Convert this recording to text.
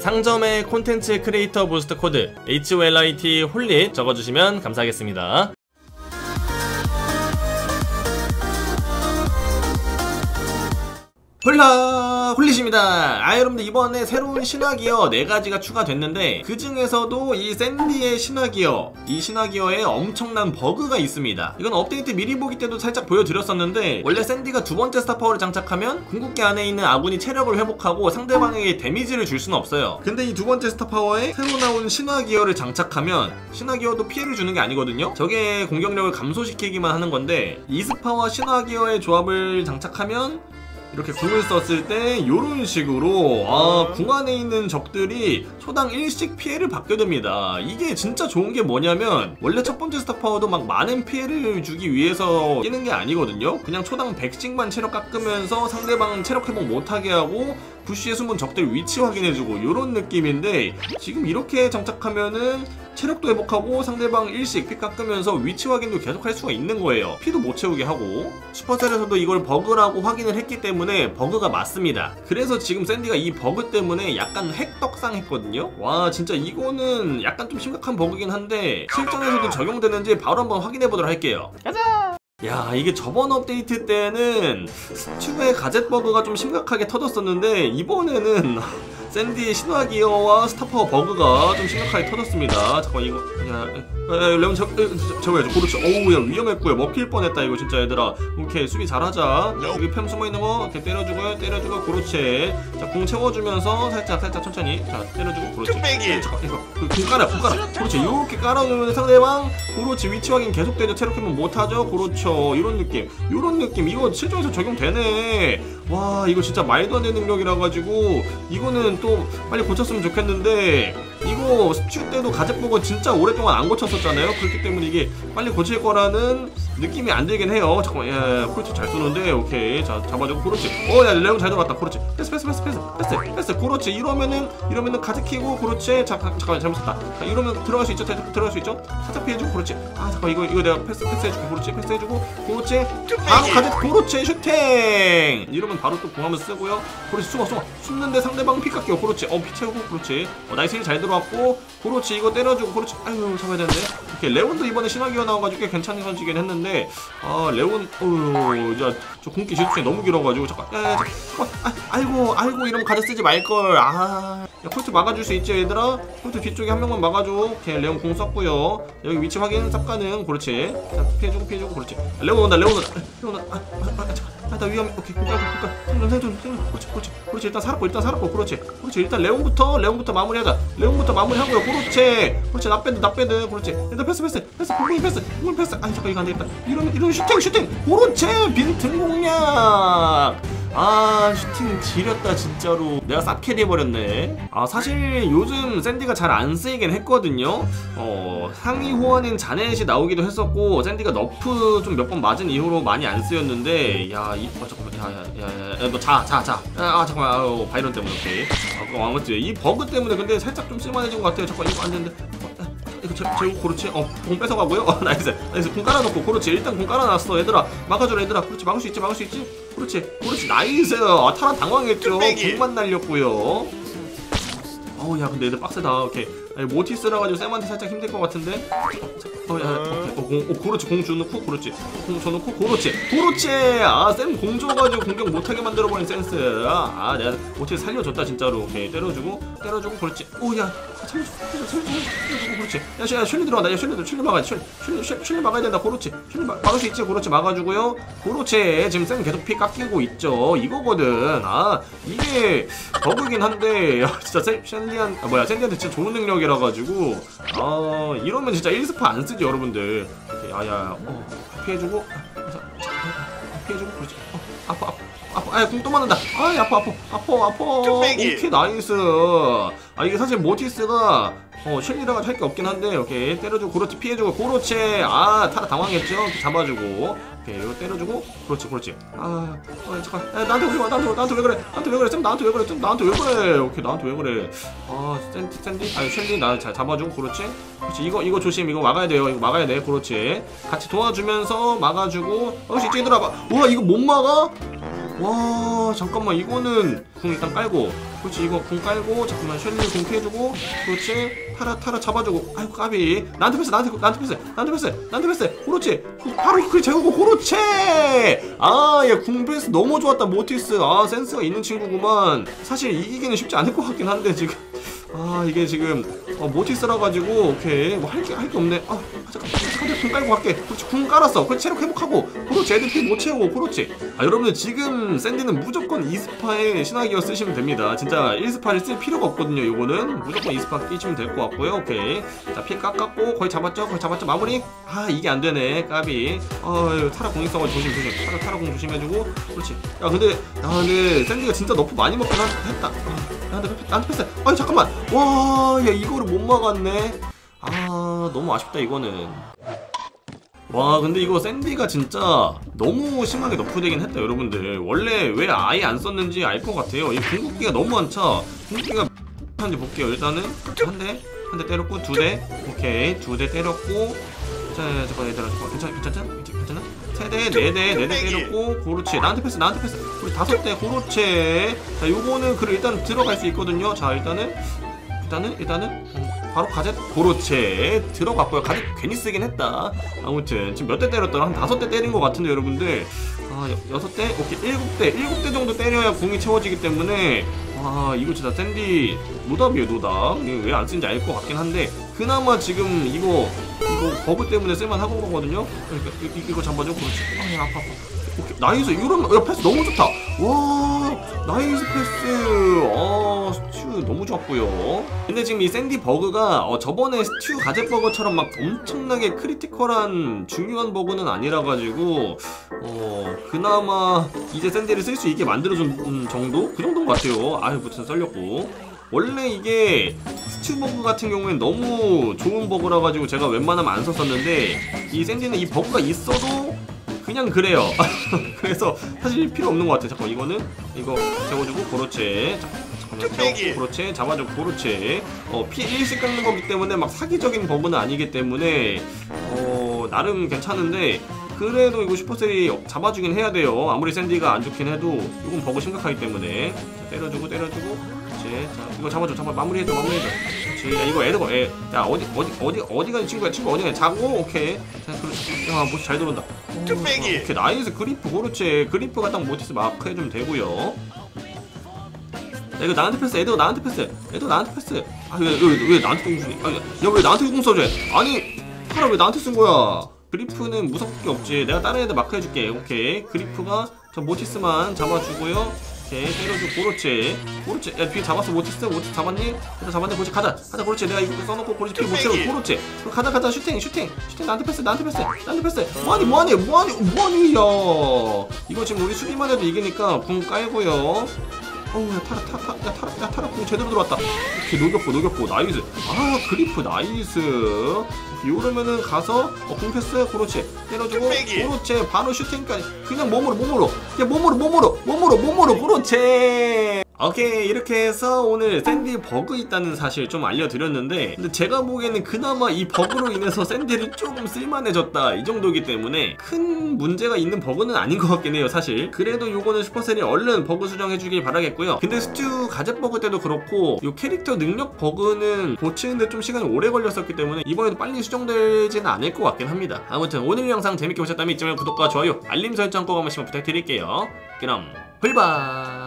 상점에 콘텐츠 크리에이터 부스트 코드 HOLIT 홀릿 적어주시면 감사하겠습니다. 홀라 홀릿입니다. 여러분들 이번에 새로운 신화기어 4가지가 추가됐는데 그 중에서도 이 샌디의 신화기어 신화기어에 엄청난 버그가 있습니다. 이건 업데이트 미리 보기 때도 살짝 보여드렸었는데 원래 샌디가 2번째 스타파워를 장착하면 궁극기 안에 있는 아군이 체력을 회복하고 상대방에게 데미지를 줄 수는 없어요. 근데 이 2번째 스타파워에 새로 나온 신화기어를 장착하면 신화기어도 피해를 주는 게 아니거든요. 저게 공격력을 감소시키기만 하는 건데 이스파와 신화기어의 조합을 장착하면 이렇게 궁을 썼을 때 요런 식으로 궁 안에 있는 적들이 초당 1씩 피해를 받게 됩니다. 이게 진짜 좋은 게 뭐냐면 원래 첫 번째 스타파워도 막 많은 피해를 주기 위해서 끼는 게 아니거든요. 그냥 초당 100씩만 체력 깎으면서 상대방 체력 회복 못하게 하고 부시에 숨은 적들 위치 확인해주고 요런 느낌인데 지금 이렇게 장착하면은 체력도 회복하고 상대방 1씩 피 깎으면서 위치 확인도 계속할 수가 있는 거예요. 피도 못 채우게 하고 슈퍼셀에서도 이걸 버그라고 확인을 했기 때문에 버그가 맞습니다. 그래서 지금 샌디가 이 버그 때문에 약간 핵떡상 했거든요. 와 진짜 이거는 약간 좀 심각한 버그긴 한데 실전에서도 적용되는지 바로 한번 확인해 보도록 할게요. 가자! 야 이게 저번 업데이트 때는 스튜브의 가젯 버그가 좀 심각하게 터졌었는데 이번에는 샌디의 신화기어와 스타파워 버그가 좀 심각하게 터졌습니다. 잠깐만 이거 레몬 잡아야죠. 그렇죠. 어우 야 위험했고요. 먹힐 뻔했다 이거 진짜 얘들아. 오케이 수비 잘하자. 여기 팸 숨어있는 거 이렇게 때려주고요. 때려주고 그렇지. 자 공 채워주면서 살짝 천천히 자 때려주고 그렇지. 공 깔아. 그렇지 이렇게 깔아주면 상대방 그렇지 위치 확인 계속되죠. 체력해면 못하죠. 그렇죠. 이런 느낌 이런 느낌 이거 실전에서 적용되네. 와 이거 진짜 말도 안 되는 능력이라 가지고 이거는 또 빨리 고쳤으면 좋겠는데 이거 스튜 때도 가젯버거 진짜 오랫동안 안 고쳤었잖아요. 그렇기 때문에 이게 빨리 고칠 거라는 느낌이 안 들긴 해요. 잠깐만 예 코르치 잘 쏘는데 오케이 자 잡아주고 코르치 야 레온 잘 들어갔다 코르치 패스 코르치 이러면은 가젯키고 코르치 잠깐만 잘못 썼다 이러면 들어갈 수 있죠. 들어갈 수 있죠. 살짝 피해주고 코르치 잠깐만 이거 내가 패스 해주고 코르치 패스 해주고 코르치 바로 가젯 코르치 슈팅 이러면 바로 또 공하면 쓰고요. 코르치 숨어 숨는데 상대방 피 깎여 코르치 피 채우고 코르치 나이스 잘 들어왔고 코르치 이거 때려주고 코르치 아유 잡아야 되는데 오케이 레온도 이번에 신화기어 나와가지고 꽤 괜찮은 선지긴 했는데 레온 저 공기 질주이 너무 길어가지고 잠깐 아이고 이러면 가젯 쓰지 말걸. 콜트 막아줄 수 있지 얘들아. 콜트 뒤쪽에 한 명만 막아줘. 오케이 레온 공 썼고요. 여기 위치 확인 삽가는 그렇지. 자 피해주고 그렇지. 레온 온다 나 위험해. 오케이 생존 그렇지 일단 살았고 그렇지 일단 레온부터 마무리하자. 레온부터 마무리하고요. 그렇지 나 빼드 그렇지 일단 패스 공이 패스 잠깐 이거 안 되겠다. 이런 슈팅 그렇지 빈틈 공략. 슈팅 지렸다 진짜로. 내가 싹 캐리해버렸네. 사실 요즘 샌디가 잘 안 쓰이긴 했거든요. 상위 호환인 자넷이 나오기도 했었고 샌디가 너프 좀 몇 번 맞은 이후로 많이 안 쓰였는데 너 자. 잠깐만 바이런 때문에 오케이. 아까 맞지? 이 버그 때문에 근데 살짝 좀 쓸만해진 것 같아요. 잠깐 이거 안 되는데. 이거 재고 그렇지. 공 뺏어가고요. 나이스 공 깔아놓고 그렇지. 일단 공 깔아놨어 얘들아. 막아줘라 얘들아. 그렇지 막을 수 있지 그렇지 나이스. 탈환 당황했죠. 공만 날렸고요. 야 근데 얘들 빡세다. 오케이 모티스라 가지고 쌤한테 살짝 힘들 것 같은데. 그렇지 공 줘놓고 그렇지 공 줘놓고 그렇지 쌤 공 줘가지고 공격 못하게 만들어버린 센스. 내가 모티스 살려줬다 진짜로. 오케이 때려주고 그렇지. 야 살려주고 그렇지. 야 슐리 들어간다. 야 슐리 막아야 된다. 그렇지 슐리 막을 수 있지. 그렇지 막아주고요. 그렇지 지금 쌤 계속 피 깎이고 있죠. 이거거든. 이게 버그긴 한데 진짜 샌디한테 진짜 좋은 능력이 라 가지고 이러면 진짜 1스파 안 쓰지 여러분들. 야야 피해주고 피해주고 그렇지. 아파. 궁 또 맞는다. 아파. 오케이 나이스. 아 이게 사실 모티스가 쉘리다가 할 게 없긴 한데 이렇게 때려주고 그렇지 피해주고 그렇지. 아 타라 당황했죠. 잡아주고 오케이 이거 때려주고 그렇지 그렇지. 아 잠깐 야, 나한테 오지마 나한테 왜 그래 나한테 왜 그래 쌤 나한테 왜 그래 쌤 나한테 왜 그래 오케이 나한테 왜 그래. 아 샌디 아 쉘리 나 잘 잡아주고 그렇지 그렇지. 이거 조심 이거 막아야 돼요 이거 막아야 돼 그렇지. 같이 도와주면서 막아주고 혹시 찌들어봐. 우와 이거 못 막아? 와 잠깐만 이거는 궁 일단 깔고 그렇지 이거 궁 깔고 잠깐만 쉘리 궁 피해주고 그렇지 타라 잡아주고 아이고 까비 나한테 패스 나한테 패스 그렇지 바로 그 재우고 그렇지. 아 얘 궁 패스 너무 좋았다 모티스. 아 센스가 있는 친구구만. 사실 이기기는 쉽지 않을 것 같긴 한데 지금 아 이게 지금 모티스라 가지고 오케이 뭐 할 게 없네. 아 잠깐 궁 깔고 갈게. 그렇지 궁 깔았어. 그렇지 체력 회복하고 그렇지 애들 피 못 채우고 그렇지. 아 여러분들 지금 샌디는 무조건 2스파에 신화기어 쓰시면 됩니다. 진짜 1스파를 쓸 필요가 없거든요. 요거는 무조건 2스파 끼시면 될 것 같고요. 오케이 자 피 깎았고 거의 잡았죠 마무리. 아 이게 안 되네 까비. 아 타라 공 있어가지고 조심 타라 공 조심해주고 그렇지. 야 근데 샌디가 진짜 너프 많이 먹긴 했다. 나한테 패스. 아 잠깐만 와 야 이거를 못 막았네. 아 너무 아쉽다 이거는. 와 근데 이거 샌디가 진짜 너무 심하게 너프되긴 했다 여러분들. 원래 왜 아예 안 썼는지 알 것 같아요. 이 궁극기가 너무 안 차. 궁극기가 한지 볼게요. 일단은 한 대 때렸고 2대 오케이 2대 때렸고 자 잠깐 얘들아 잠깐 괜찮아 3대 4대 때렸고 고로치 나한테 패스 우리 5대 고로치. 자 요거는 그래 일단 들어갈 수 있거든요. 자 일단은 바로 가젯 고로체 들어갔고요. 가젯 괜히 쓰긴 했다. 아무튼 지금 몇 대 때렸더라? 한 5대 때린 것 같은데 여러분들. 아 6대? 오케이 7대 정도 때려야 공이 채워지기 때문에 와 이거 진짜 샌디 노답이에요 노답. 왜 안 쓰는지 알 것 같긴 한데 그나마 지금 이거 버그 때문에 쓸만한 거거든요. 그러니까 이거 잡아줘 그렇지. 아 아파. 오케이, 나이스 이런 야, 패스 너무 좋다. 와 나이스 패스. 아 스튜 너무 좋았고요. 근데 지금 이 샌디 버그가 저번에 스튜 가젯 버그처럼 막 엄청나게 크리티컬한 중요한 버그는 아니라 가지고 그나마 이제 샌디를 쓸 수 있게 만들어준 정도 그 정도인 것 같아요. 아유 무튼 썰렸고. 원래 이게 스튜 버그 같은 경우엔 너무 좋은 버그라 가지고 제가 웬만하면 안 썼었는데 이 샌디는 이 버그가 있어도 그냥 그래요. 그래서 사실 필요 없는 것 같아. 잠깐 이거는 이거 채워주고 그렇지. 잠깐만 채워주고 그렇지. 잡아주고 그렇지. 피해 일시 깎는 거기 때문에 막 사기적인 버그는 아니기 때문에 나름 괜찮은데 그래도 이거 슈퍼셀이 잡아주긴 해야 돼요. 아무리 샌디가 안 좋긴 해도 이건 버그 심각하기 때문에. 자, 때려주고 그렇지. 자 이거 잡아줘 마무리해줘. 야 이거 애들거 애. 야 어디 가는 친구야 어디 가냐 자고 오케이. 자 그렇지. 야 모시 잘 들어온다. 뚝배기. 오케이 나이스 그리프 그렇지. 그리프가 딱 모티스 마크 해주면 되고요. 야 이거 나한테 패스. 아 왜 나한테 공 주니? 아 야 왜 나한테 공 써줘? 아니 팔아 왜 나한테 쓴 거야? 그리프는 무섭게 없지. 내가 다른 애들 마크 해줄게. 오케이 그리프가 저 모티스만 잡아주고요. 오케이 때려줘 고로치. 야 뒤에 잡았어 모티스 잡았니? 잡았네 고로치 가자 고로치. 내가 이거 써놓고 고로치 뒤에 못 채워 고로치. 가자 슈팅 나한테 패스. 뭐하니 야 이거 지금 우리 수비만 해도 이기니까 궁 깔고요. 어우 야 타라 궁 제대로 들어왔다. 이렇게 녹였고 나이스. 아 그리프 나이스. 요러면은 가서 궁 패스 고로치 때려주고 고로치 바로 슈팅까지 그냥 몸으로 고로치. 오케이 이렇게 해서 오늘 샌디 버그 있다는 사실 좀 알려드렸는데 근데 제가 보기에는 그나마 이 버그로 인해서 샌디를 조금 쓸만해졌다 이 정도이기 때문에 큰 문제가 있는 버그는 아닌 것 같긴 해요 사실. 그래도 요거는 슈퍼셀이 얼른 버그 수정해주길 바라겠고요. 근데 스튜 가젯 버그 때도 그렇고 요 캐릭터 능력 버그는 고치는데 좀 시간이 오래 걸렸었기 때문에 이번에도 빨리 수정되지는 않을 것 같긴 합니다. 아무튼 오늘 영상 재밌게 보셨다면 잊지 말고 구독과 좋아요 알림 설정 꼭 한 번씩만 부탁드릴게요. 그럼 훌바